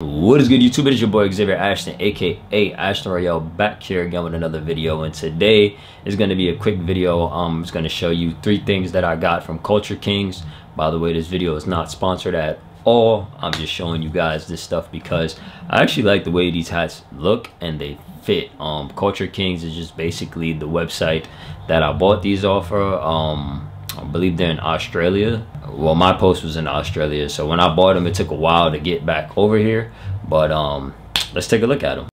What is good, YouTube? It is your boy Xavier Ashton, aka Ashton Royale, back here again with another video. And today is going to be a quick video. It's going to show you three things that I got from Culture Kings. By the way, this video is not sponsored at all. I'm just showing you guys this stuff because I actually like the way these hats look and they fit. Culture Kings is just basically the website that I bought these off of. I believe they're in Australia. Well, my post was in Australia, so when I bought them, it took a while to get back over here. But let's take a look at them.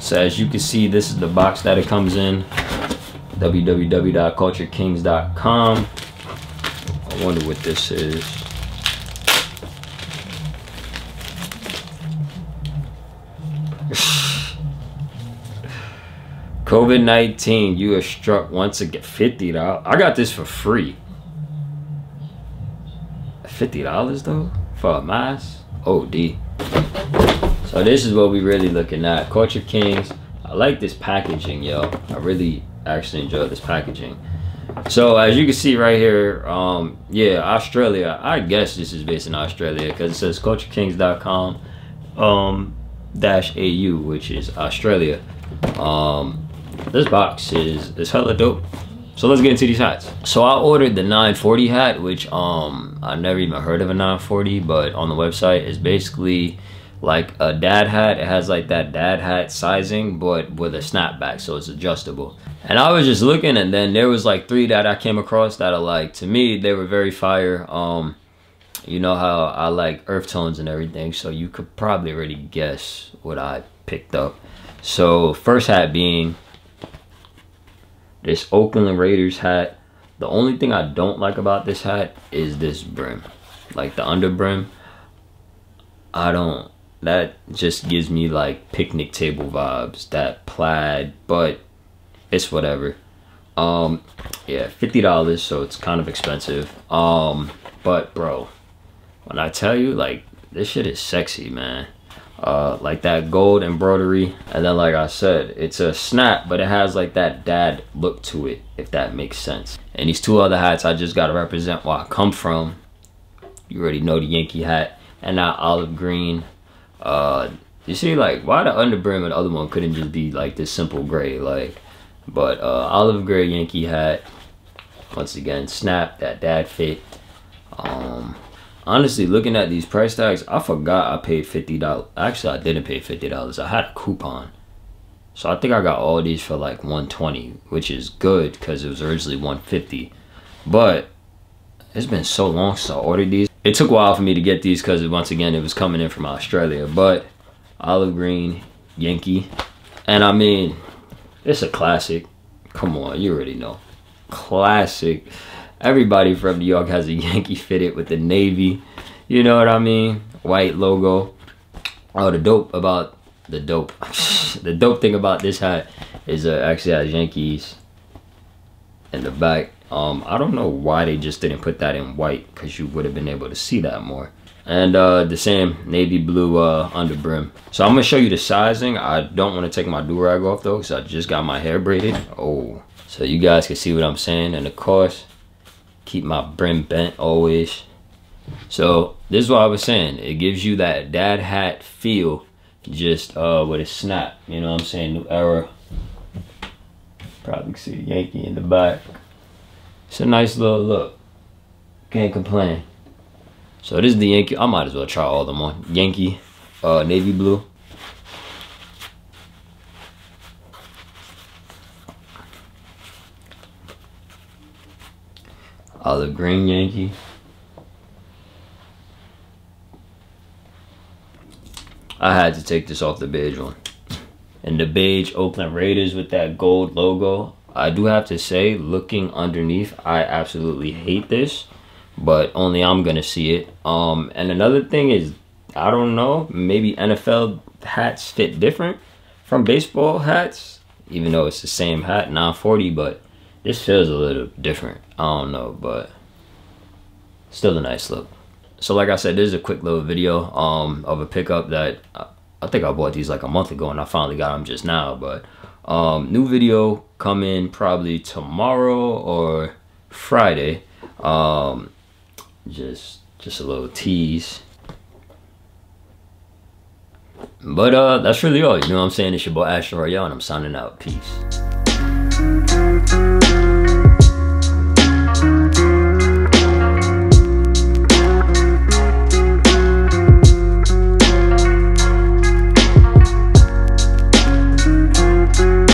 So as you can see, this is the box that it comes in. www.culturekings.com. I wonder what this is. COVID-19, you are struck once again. $50. I got this for free. $50 though for a mask. OD. So this is what we really looking at. Culture Kings. I like this packaging, yo. I really actually enjoy this packaging. So as you can see right here, yeah, Australia. I guess this is based in Australia because it says culturekings.com -au, which is Australia. This box is hella dope. So let's get into these hats. So I ordered the 940 hat, which I never even heard of a 940, but on the website it's basically like a dad hat. It has like that dad hat sizing, but with a snapback, so it's adjustable. And I was just looking, and then there was like three that I came across that are like, to me, they were very fire. You know how I like earth tones and everything, so you could probably already guess what I picked up. So first hat being this Oakland Raiders hat. The only thing I don't like about this hat is this brim, like the under brim. That just gives me like picnic table vibes, that plaid, but it's whatever. Yeah, $50, so it's kind of expensive. But bro, when I tell you, like, this shit is sexy, man. Like that gold embroidery, and then like I said, it's a snap, but it has like that dad look to it, if that makes sense. And these two other hats, I just gotta represent where I come from. You already know the Yankee hat, and that olive green. You see, like, why the underbrim and the other one couldn't just be like this simple gray, like, but olive gray Yankee hat, once again, snap, that dad fit. Honestly, looking at these price tags, I forgot I paid $50. Actually, I didn't pay $50. I had a coupon. So I think I got all these for like $120, which is good because it was originally $150. But it's been so long since I ordered these. It took a while for me to get these because, once again, it was coming in from Australia. But olive green, Yankee. And I mean, it's a classic. Come on, you already know. Classic. Everybody from New York has a Yankee fitted with the navy, you know what I mean, white logo. Oh, the dope thing about this hat is actually has Yankees in the back. I don't know why they just didn't put that in white, because you would have been able to see that more. And the same navy blue underbrim. So I'm gonna show you the sizing. I don't want to take my do-rag off though, because I just got my hair braided. Oh, so you guys can see what I'm saying. And of course, keep my brim bent always. So this is what I was saying, it gives you that dad hat feel, just with a snap, you know what I'm saying. New Era, probably see Yankee in the back. It's a nice little look, can't complain. So this is the Yankee. I might as well try all of them on. Yankee, navy blue. Olive green Yankee. I had to take this off the beige one. And the beige Oakland Raiders with that gold logo. I do have to say, looking underneath, I absolutely hate this, but only I'm gonna see it. And another thing is, I don't know, maybe NFL hats fit different from baseball hats, even though it's the same hat, 940, but this feels a little different. I don't know, but still a nice look. So like I said, this is a quick little video of a pickup that I think I bought these like a month ago and I finally got them just now. But new video coming probably tomorrow or Friday. Just Just a little tease. But that's really all. You know what I'm saying? It's your boy Ashton Royale, and I'm signing out. Peace.